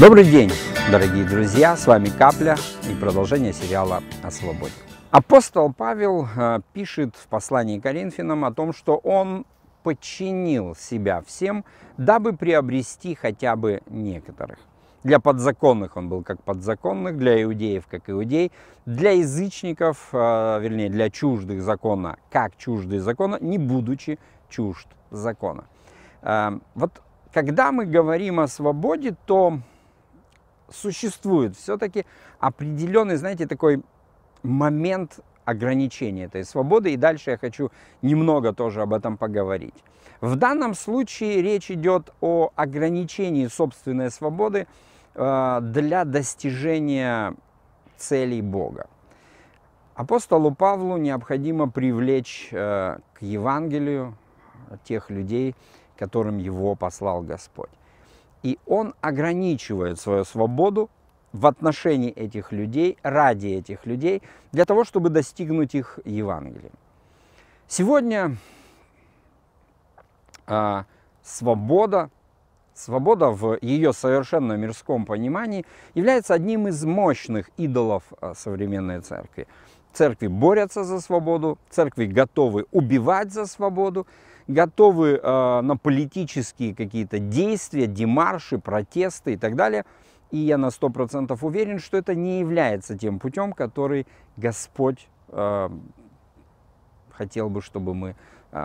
Добрый день, дорогие друзья! С вами Капля и продолжение сериала о свободе. Апостол Павел пишет в послании к Коринфянам о том, что он подчинил себя всем, дабы приобрести хотя бы некоторых. Для подзаконных он был как подзаконных, для иудеев как иудей, для язычников, вернее, для чуждых закона, как чуждые закона, не будучи чужд закона. Вот когда мы говорим о свободе, то существует все-таки определенный, знаете, такой момент ограничения этой свободы. И дальше я хочу немного тоже об этом поговорить. В данном случае речь идет о ограничении собственной свободы для достижения целей Бога. Апостолу Павлу необходимо привлечь к Евангелию тех людей, которым его послал Господь. И он ограничивает свою свободу в отношении этих людей, ради этих людей, для того, чтобы достигнуть их Евангелия. Сегодня свобода в ее совершенно мирском понимании является одним из мощных идолов современной церкви. Церкви борются за свободу, церкви готовы убивать за свободу, готовы на политические какие-то действия, демарши, протесты и так далее. И я на 100% уверен, что это не является тем путем, который Господь хотел бы, чтобы мы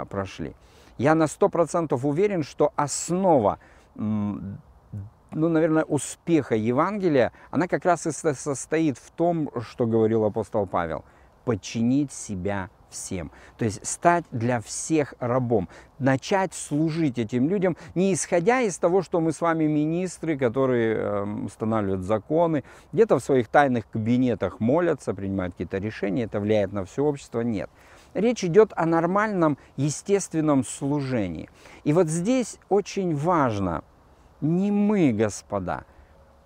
прошли. Я на 100% уверен, что основа, наверное, успеха Евангелия, она как раз и состоит в том, что говорил апостол Павел. Подчинить себя всем. То есть стать для всех рабом. Начать служить этим людям, не исходя из того, что мы с вами министры, которые устанавливают законы, где-то в своих тайных кабинетах молятся, принимают какие-то решения, это влияет на все общество. Нет. Речь идет о нормальном, естественном служении. И вот здесь очень важно, не мы, господа,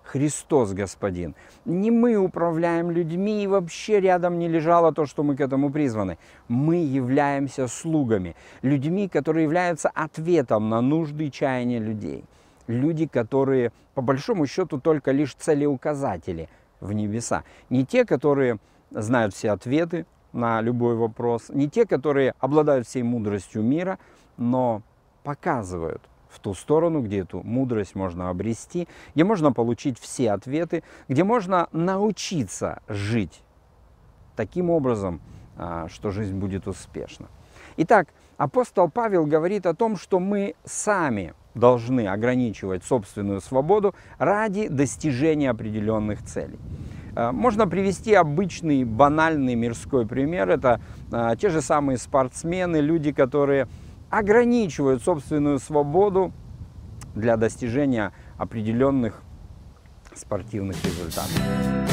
Христос Господин. Не мы управляем людьми, и вообще рядом не лежало то, что мы к этому призваны. Мы являемся слугами, людьми, которые являются ответом на нужды и чаяния людей. Люди, которые, по большому счету, только лишь целеуказатели в небеса. Не те, которые знают все ответы на любой вопрос, не те, которые обладают всей мудростью мира, но показывают в ту сторону, где эту мудрость можно обрести, где можно получить все ответы, где можно научиться жить таким образом, что жизнь будет успешна. Итак, апостол Павел говорит о том, что мы сами должны ограничивать собственную свободу ради достижения определенных целей. Можно привести обычный, банальный мирской пример. Это те же самые спортсмены, люди, которые ограничивают собственную свободу для достижения определенных спортивных результатов.